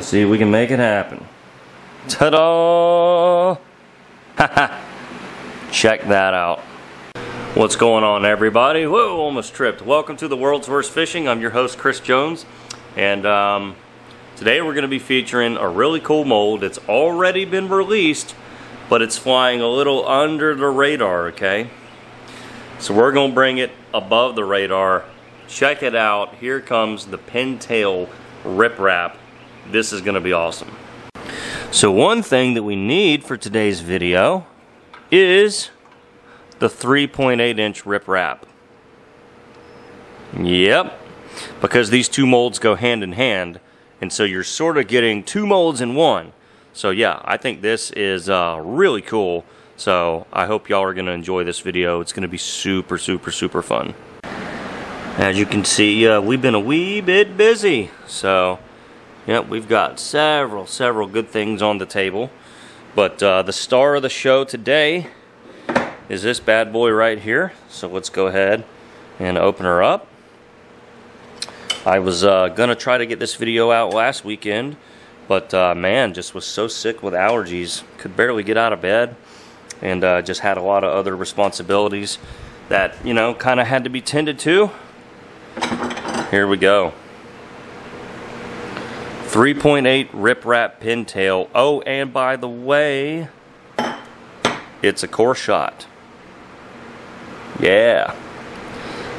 Let's see if we can make it happen. Ta-da! Haha! Check that out. What's going on, everybody? Whoa, almost tripped. Welcome to the World's Worst Fishing. I'm your host, Chris Jones, and today we're going to be featuring a really cool mold. It's already been released, but it's flying a little under the radar, okay? So we're going to bring it above the radar. Check it out. Here comes the Pintail Rip Rap. This is going to be awesome. So one thing that we need for today's video is the 3.8 inch rip wrap. Yep, because these two molds go hand in hand, and so you're sort of getting two molds in one. So yeah, I think this is really cool. So I hope y'all are gonna enjoy this video. It's gonna be super, super, super fun. As you can see, we've been a wee bit busy. So yep, we've got several good things on the table. But the star of the show today is this bad boy right here. So let's go ahead and open her up. I was gonna try to get this video out last weekend, but man, just was so sick with allergies. Could barely get out of bed, and just had a lot of other responsibilities that, you know, kind of had to be tended to. Here we go. 3.8 Rip Rap Pintail. Oh, and by the way, it's a CORE-SHOT. Yeah,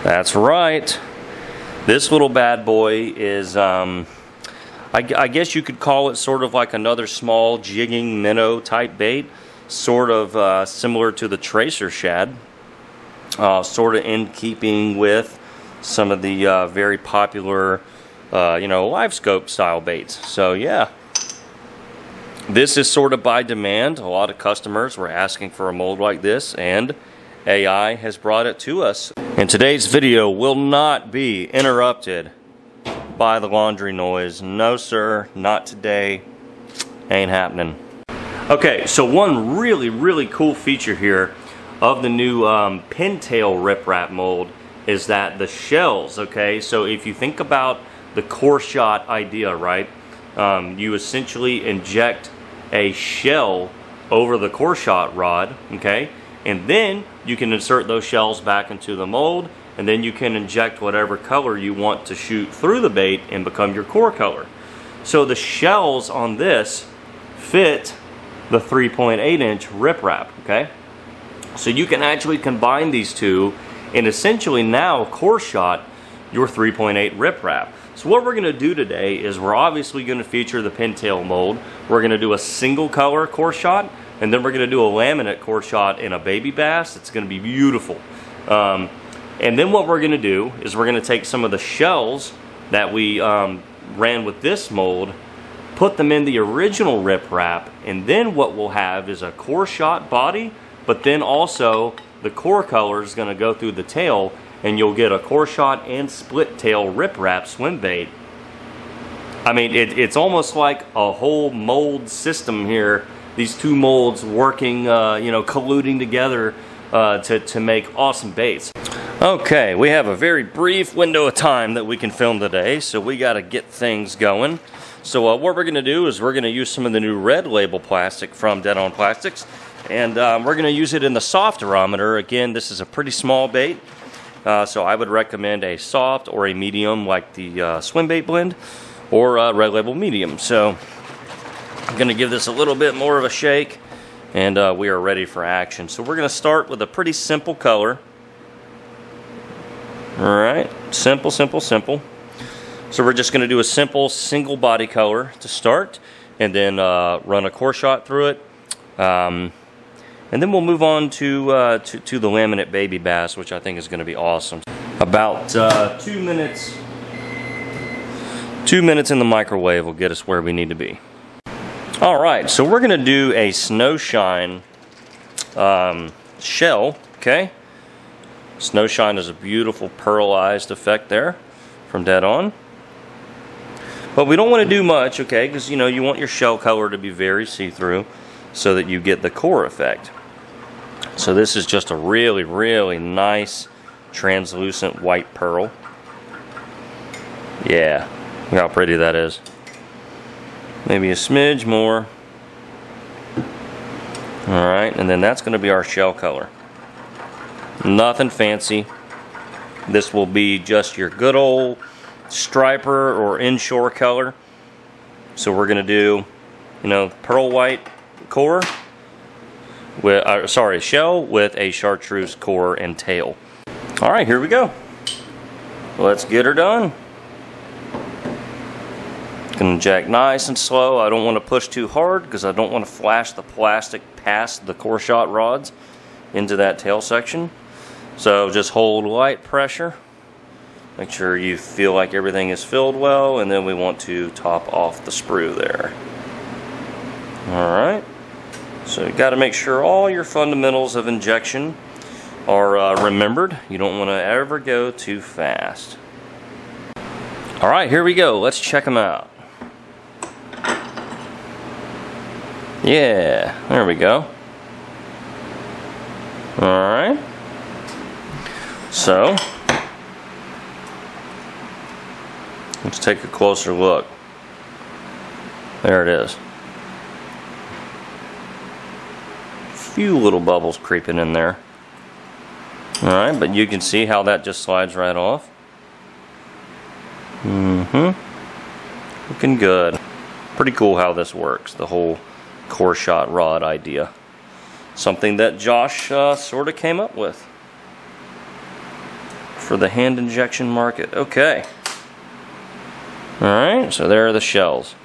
that's right. This little bad boy is, I guess you could call it sort of like another small jigging minnow type bait, sort of similar to the Tracer Shad, sort of in keeping with some of the very popular, you know, live scope style baits. So yeah, this is sort of by demand. A lot of customers were asking for a mold like this, and AI has brought it to us. And today's video will not be interrupted by the laundry noise. No sir, not today. Ain't happening. Okay, so one really cool feature here of the new Pintail Rip Rap mold is that the shells, okay? So if you think about the CORE-SHOT idea, right? You essentially inject a shell over the CORE-SHOT rod, okay? And then you can insert those shells back into the mold, and then you can inject whatever color you want to shoot through the bait and become your core color. So the shells on this fit the 3.8 inch Rip Rap, okay? So you can actually combine these two, and essentially now CORE-SHOT your 3.8 Rip Rap. So what we're gonna do today is we're obviously gonna feature the Pintail mold. We're gonna do a single color CORE-SHOT, and then we're gonna do a laminate CORE-SHOT in a baby bass. It's gonna be beautiful. And then what we're gonna do is we're gonna take some of the shells that we ran with this mold, put them in the original Rip Wrap, and then what we'll have is a CORE-SHOT body, but then also the core color is gonna go through the tail, and you'll get a CORE-SHOT and split tail Rip Rap swim bait. I mean, it's almost like a whole mold system here. These two molds working, you know, colluding together to make awesome baits. Okay, we have a very brief window of time that we can film today, so we gotta get things going. So what we're gonna do is we're gonna use some of the new Red Label plastic from Dead On Plastics, and we're gonna use it in the soft aerometer. Again, this is a pretty small bait. So I would recommend a soft or a medium, like the swim bait blend, or Red Label medium. So I'm gonna give this a little bit more of a shake, and we are ready for action. So we're gonna start with a pretty simple color. All right, simple. So we're just gonna do a simple single body color to start, and then run a CORE-SHOT through it. And then we'll move on to the laminate baby bass, which I think is going to be awesome. About 2 minutes. 2 minutes in the microwave will get us where we need to be. All right, so we're going to do a Snowshine shell, okay? Snowshine is a beautiful pearlized effect there from Dead On. But we don't want to do much, okay, because, you know, you want your shell color to be very see-through so that you get the core effect. So this is just a really nice translucent white pearl. Yeah, look how pretty that is. maybe a smidge more. Alright, and then that's going to be our shell color. Nothing fancy. This will be just your good old striper or inshore color. So we're going to do, you know, pearl white core with, sorry, shell with a chartreuse core and tail. All right, here we go. Let's get her done. Gonna jack nice and slow. I don't want to push too hard because I don't want to flash the plastic past the CORE-SHOT rods into that tail section. So just hold light pressure. Make sure you feel like everything is filled well, and then we want to top off the sprue there. Alright, so you got to make sure all your fundamentals of injection are remembered. You don't want to ever go too fast. Alright, here we go. Let's check them out. Yeah, there we go. Alright, so let's take a closer look. There it is. A few little bubbles creeping in there. Alright, but you can see how that just slides right off. Mm-hmm. Looking good. Pretty cool how this works, the whole CORE-SHOT rod idea. Something that Josh sort of came up with for the hand injection market. Okay. Alright, so there are the shells.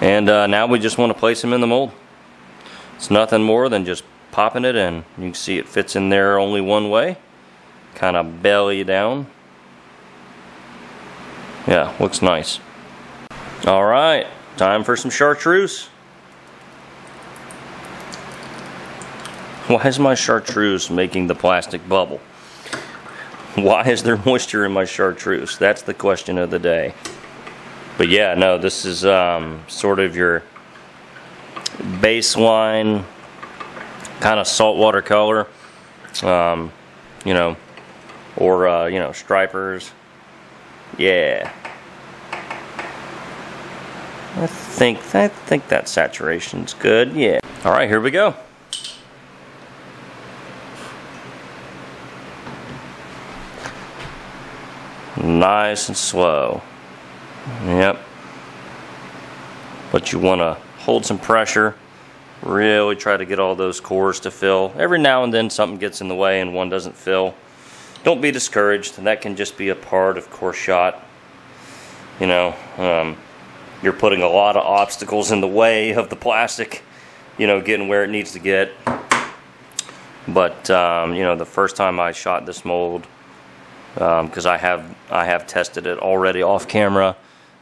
And now we just want to place them in the mold. It's nothing more than just popping it in. You can see it fits in there only one way. Kind of belly down. Yeah, looks nice. Alright, time for some chartreuse. Why is my chartreuse making the plastic bubble? Why is there moisture in my chartreuse? That's the question of the day. But yeah, no, this is sort of your baseline kind of saltwater color, you know, or you know, stripers. Yeah, I think that saturation's good. Yeah. All right, here we go. Nice and slow. Yep. But you want to hold some pressure. Really try to get all those cores to fill. Every now and then something gets in the way and one doesn't fill. Don't be discouraged. That can just be a part of CORE-SHOT. You know, you're putting a lot of obstacles in the way of the plastic, you know, getting where it needs to get. But, you know, the first time I shot this mold, because I have tested it already off camera.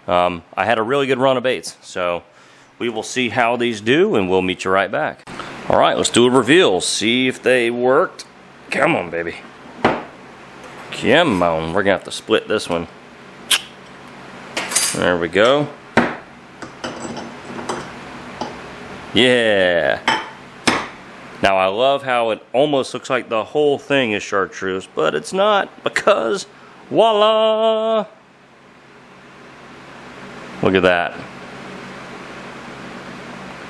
I had a really good run of baits, so we will see how these do, and we'll meet you right back. All right, let's do a reveal. See if they worked. Come on, baby. Come on. We're gonna have to split this one. There we go. Yeah. Now I love how it almost looks like the whole thing is chartreuse, but it's not, because voila! Look at that.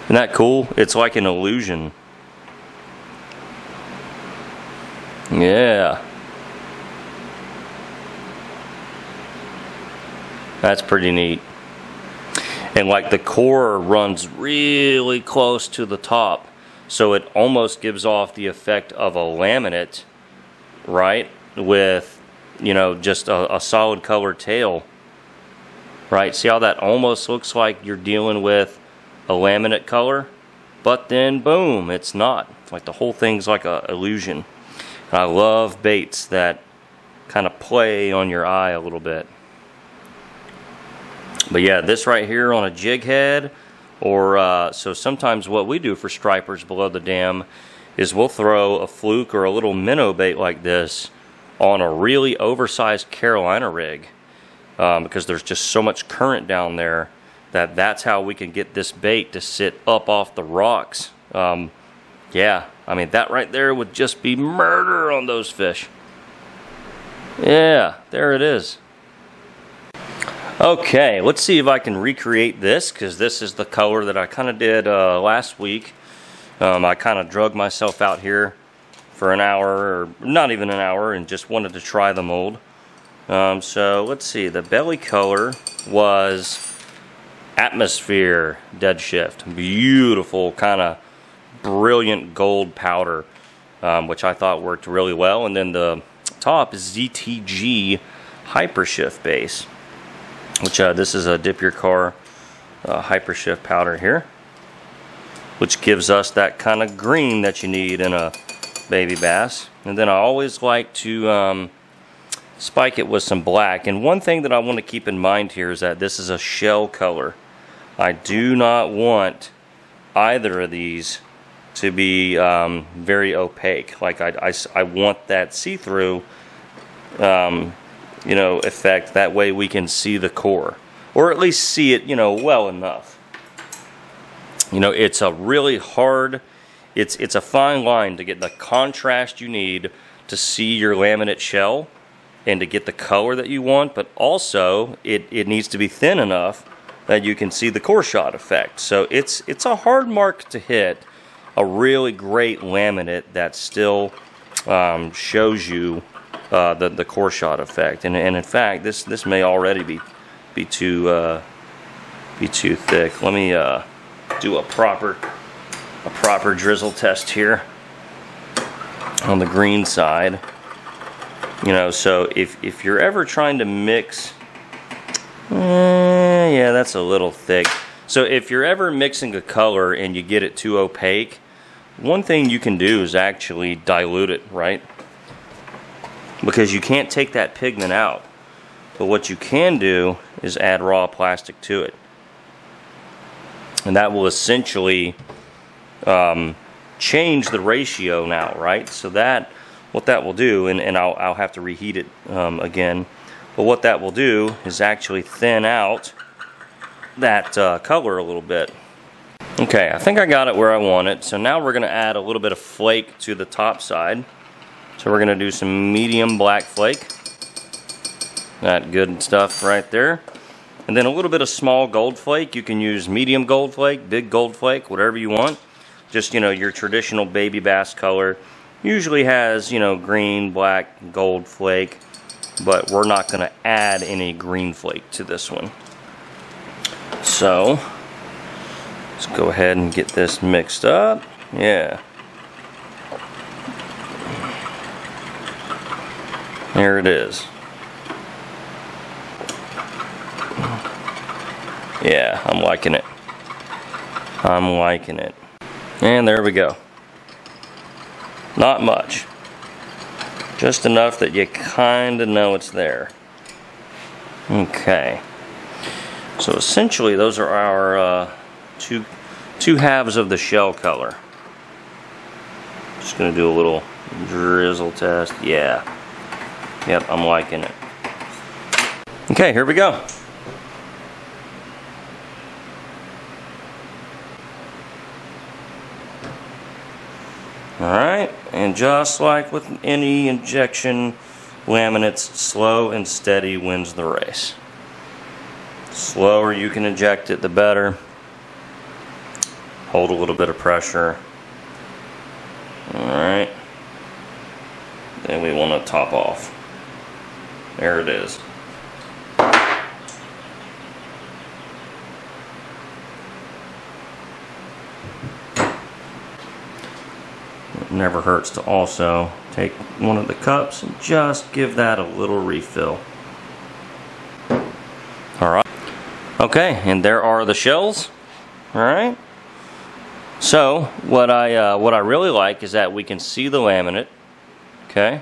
Isn't that cool? It's like an illusion. Yeah. That's pretty neat. And like the core runs really close to the top. So it almost gives off the effect of a laminate, right? With, you know, just a solid colored tail, right? See how that almost looks like you're dealing with a laminate color, but then boom, it's not. It's like the whole thing's like an illusion. And I love baits that kind of play on your eye a little bit. But yeah, this right here on a jig head, or so sometimes what we do for stripers below the dam is we'll throw a fluke or a little minnow bait like this on a really oversized Carolina rig, because there's just so much current down there that that's how we can get this bait to sit up off the rocks. Yeah, I mean, that right there would just be murder on those fish. Yeah, there it is. Okay, let's see if I can recreate this, because this is the color that I kind of did last week. I kind of drug myself out here for an hour, or not even an hour, and just wanted to try the mold. So let's see, the belly color was Atmosphere Dead Shift. Beautiful, kind of brilliant gold powder, which I thought worked really well. And then the top is ZTG HyperShift Base, which this is a dip your car HyperShift powder here, which gives us that kind of green that you need in a baby bass. And then I always like to spike it with some black. And one thing that I want to keep in mind here is that this is a shell color. I do not want either of these to be very opaque. Like I want that see-through you know, effect. That way we can see the core, or at least see it, you know, well enough. You know, it's a really hard, it's a fine line to get the contrast you need to see your laminate shell and to get the color that you want, but also it needs to be thin enough that you can see the core shot effect. So it's a hard mark to hit, a really great laminate that still shows you the core shot effect. And in fact, this may already be too thick. Let me do a proper drizzle test here on the green side. You know, so if you're ever trying to mix, yeah, that's a little thick. So if you're ever mixing a color and you get it too opaque, one thing you can do is actually dilute it, right? Because you can't take that pigment out. But what you can do is add raw plastic to it. And that will essentially change the ratio now, right? So that, what that will do, and I'll have to reheat it again, but what that will do is actually thin out that color a little bit. Okay, I think I got it where I want it. So now we're going to add a little bit of flake to the top side. So we're going to do some medium black flake. That good stuff right there. And then a little bit of small gold flake. You can use medium gold flake, big gold flake, whatever you want. Just, you know, your traditional baby bass color. Usually has, you know, green, black, gold flake, but we're not going to add any green flake to this one. So let's go ahead and get this mixed up. Yeah, there it is. Yeah, I'm liking it. I'm liking it. And there we go. Not much, just enough that you kind of know it's there. Okay, so essentially those are our two halves of the shell color. Just gonna do a little drizzle test. Yeah, yep, I'm liking it. Okay, here we go. All right, and just like with any injection laminates, slow and steady wins the race. The slower you can inject it, the better. Hold a little bit of pressure. All right, then we want to top off. There it is. Never hurts to also take one of the cups and just give that a little refill. All right. Okay, and there are the shells. All right. So what I really like is that we can see the laminate. Okay.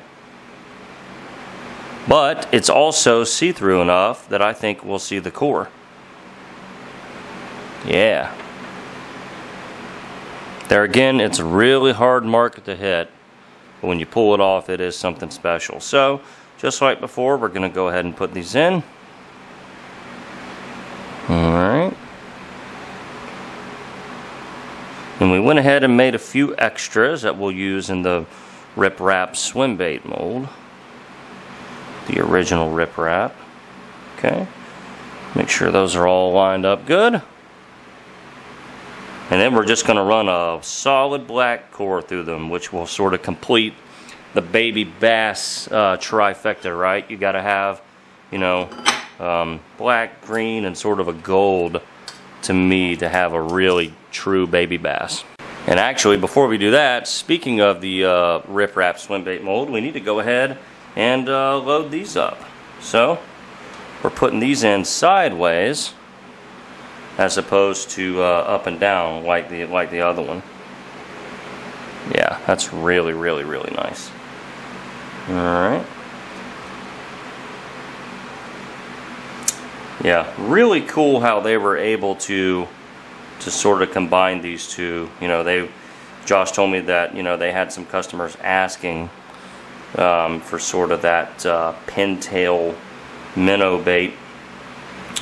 But it's also see-through enough that I think we'll see the core. Yeah. There again, it's a really hard mark to hit, but when you pull it off, it is something special. So, just like before, we're going to go ahead and put these in. Alright. And we went ahead and made a few extras that we'll use in the Rip Rap swim bait mold. The original Rip Rap. Okay. Make sure those are all lined up good. And then we're just going to run a solid black core through them, which will sort of complete the baby bass trifecta, right? You got to have, you know, black, green, and sort of a gold to me to have a really true baby bass. And actually, before we do that, speaking of the Rip Rap swim bait mold, we need to go ahead and load these up. So we're putting these in sideways as opposed to up and down like the other one. Yeah, that's really, really, really nice. All right. Yeah, really cool how they were able to sort of combine these two. You know, Josh told me that, you know, they had some customers asking for sort of that pintail minnow bait,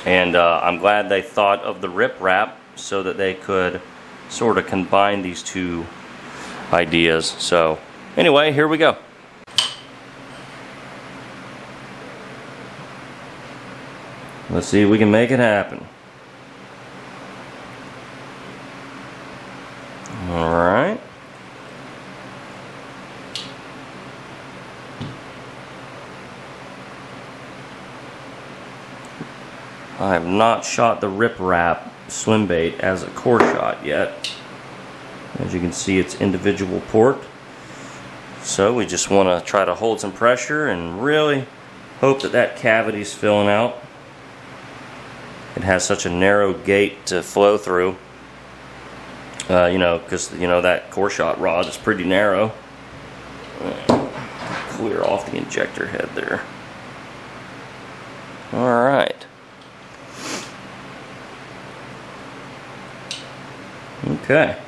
and I'm glad they thought of the Rip Rap so that they could sort of combine these two ideas. So anyway, here we go. Let's see if we can make it happen. All right. I have not shot the Rip Rap swim bait as a core shot yet. As you can see, it's individual port. So we just want to try to hold some pressure and really hope that that cavity's filling out. It has such a narrow gate to flow through, you know, because, you know, that core shot rod is pretty narrow. Clear off the injector head there. All right. Okay.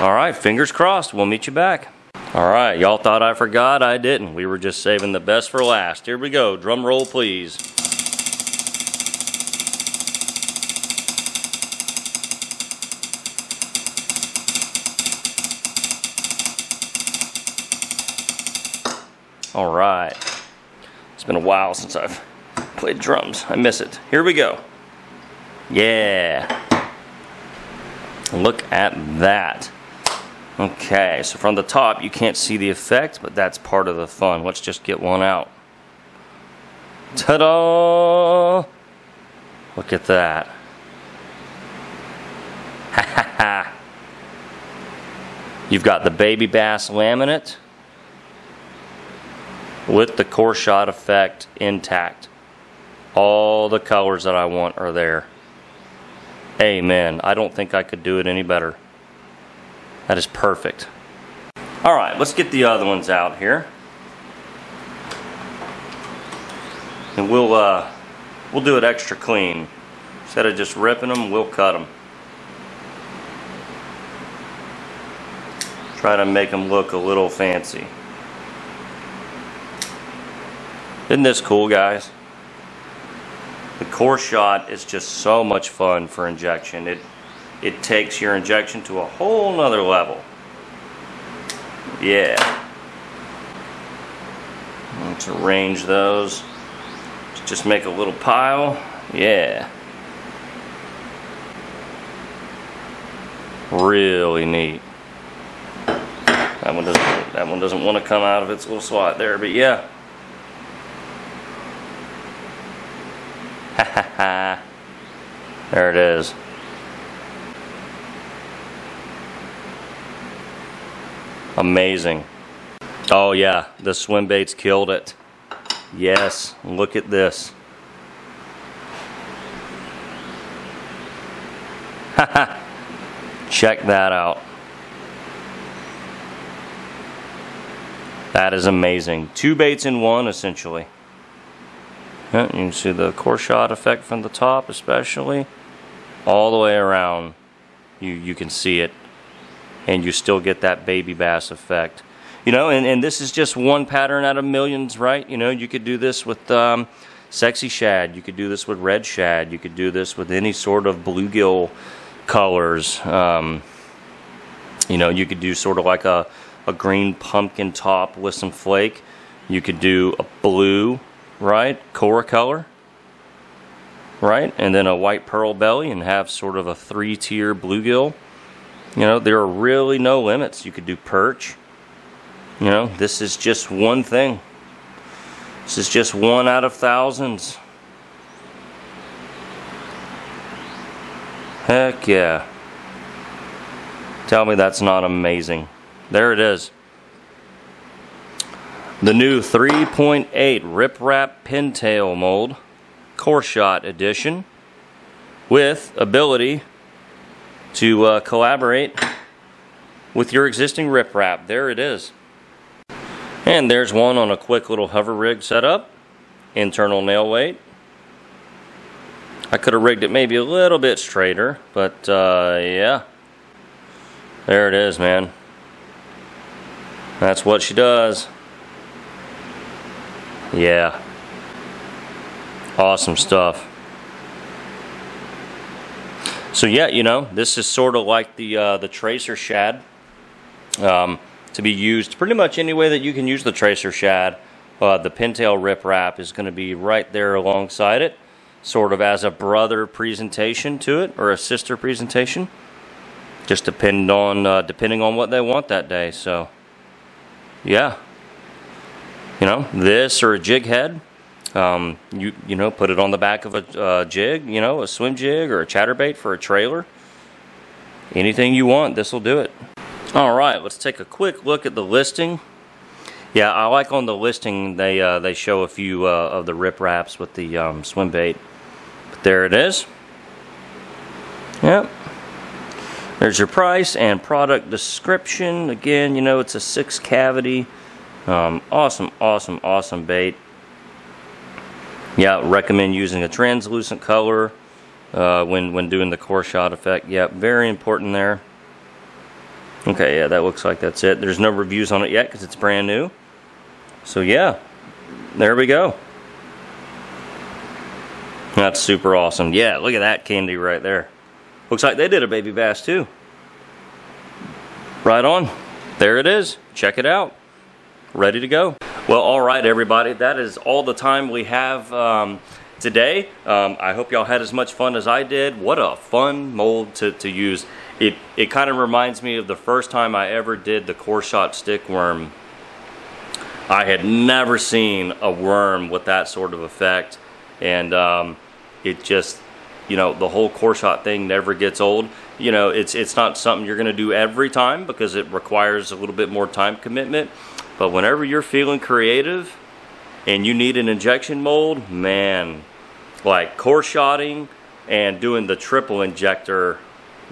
All right, fingers crossed, we'll meet you back. All right, y'all thought I forgot. I didn't. We were just saving the best for last. Here we go. Drum roll, please. All right. It's been a while since I've played drums. I miss it. Here we go. Yeah. Look at that. Okay, so from the top you can't see the effect, but that's part of the fun. Let's just get one out. Ta-da! Look at that. Ha ha ha. You've got the baby bass laminate with the core shot effect intact. All the colors that I want are there. Amen. I don't think I could do it any better. That is perfect. All right, let's get the other ones out here, and we'll do it extra clean. Instead of just ripping them, we'll cut them. Try to make them look a little fancy. Isn't this cool, guys? The core shot is just so much fun for injection. It takes your injection to a whole nother level. Yeah. Let's arrange those. Let's just make a little pile. Yeah. Really neat. That one doesn't want to come out of its little slot there, but yeah. Ha ha ha. There it is. Amazing. Oh yeah, the swim baits killed it. Yes, look at this. Haha. Check that out. That is amazing. Two baits in one, essentially. You can see the core shot effect from the top, especially. All the way around, you can see it. And you still get that baby bass effect, you know. And this is just one pattern out of millions, right? You know, you could do this with sexy shad. You could do this with red shad. You could do this with any sort of bluegill colors. You know, you could do sort of like a a green pumpkin top with some flake. You could do a blue, right, Cora color, right, and then a white pearl belly and have sort of a three-tier bluegill. You know, there are really no limits. You could do perch. You know, this is just one thing. This is just one out of thousands. Heck yeah. Tell me that's not amazing. There it is. The new 3.8 Rip Rap Pintail mold, CORE-SHOT edition, with ability to collaborate with your existing Rip Rap. There it is. And there's one on a quick little hover rig setup. Internal nail weight. I could have rigged it maybe a little bit straighter, but yeah. There it is, man. That's what she does. Yeah. Awesome stuff. So yeah, you know, this is sort of like the Tracer Shad. To be used pretty much any way that you can use the Tracer Shad. The Pintail Rip Rap is going to be right there alongside it, sort of as a brother presentation to it, or a sister presentation, just depending on what they want that day. So yeah, you know, this or a jig head, you know, put it on the back of a jig, you know, a swim jig or a chatterbait for a trailer, anything you want, this will do it. All right, let's take a quick look at the listing. Yeah, I like on the listing, they show a few of the Rip Raps with the swim bait. But there it is. Yep. There's your price and product description. Again, you know, it's a 6 cavity. Awesome, awesome, awesome bait. Yeah, recommend using a translucent color when doing the CORE-SHOT effect. Yeah, very important there. Okay, yeah, that looks like that's it. There's no reviews on it yet because it's brand new. So yeah, there we go. That's super awesome. Yeah, look at that candy right there. Looks like they did a baby bass too. Right on. There it is. Check it out. Ready to go. Well, all right, everybody. That is all the time we have today. I hope y'all had as much fun as I did. What a fun mold to use. It kind of reminds me of the first time I ever did the CORE-SHOT stick worm. I had never seen a worm with that sort of effect, and it just, you know, the whole CORE-SHOT thing never gets old. You know, it's not something you're going to do every time because it requires a little bit more time commitment, but whenever you're feeling creative and you need an injection mold, man, like CORE-SHOTting and doing the triple injector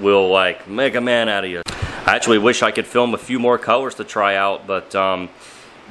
will like make a man out of you. I actually wish I could film a few more colors to try out, but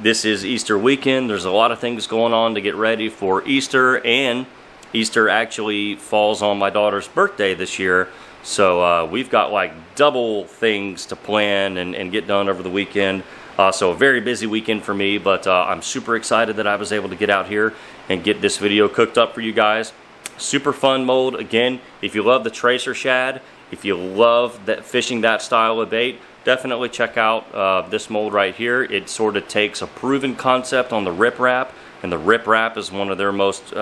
this is Easter weekend. There's a lot of things going on to get ready for Easter, and Easter actually falls on my daughter's birthday this year, so we've got like double things to plan and get done over the weekend. So a very busy weekend for me, but I'm super excited that I was able to get out here and get this video cooked up for you guys. Super fun mold. Again, if you love the Tracer Shad, if you love that fishing that style of bait, definitely check out this mold right here. It sort of takes a proven concept on the Rip Rap, and the Rip Rap is one of their most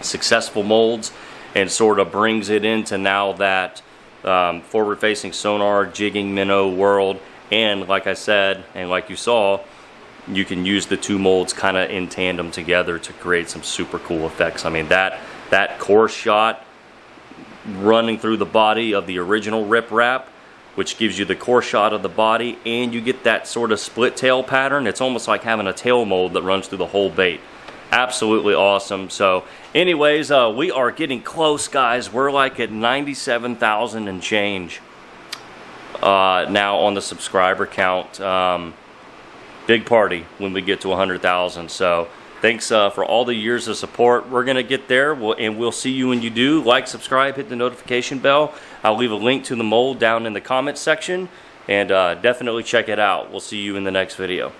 successful molds, and sort of brings it into now that forward-facing sonar, jigging, minnow world. And like I said, and like you saw, you can use the two molds kind of in tandem together to create some super cool effects. I mean, that CORE-SHOT running through the body of the original Rip Rap, which gives you the CORE-SHOT of the body, and you get that sort of split tail pattern. It's almost like having a tail mold that runs through the whole bait. Absolutely awesome. So anyways, we are getting close, guys. We're like at 97,000 and change now on the subscriber count. Big party when we get to 100,000. So thanks for all the years of support. We're going to get there, and we'll see you when you do. Like, subscribe, hit the notification bell. I'll leave a link to the mold down in the comments section, and definitely check it out. We'll see you in the next video.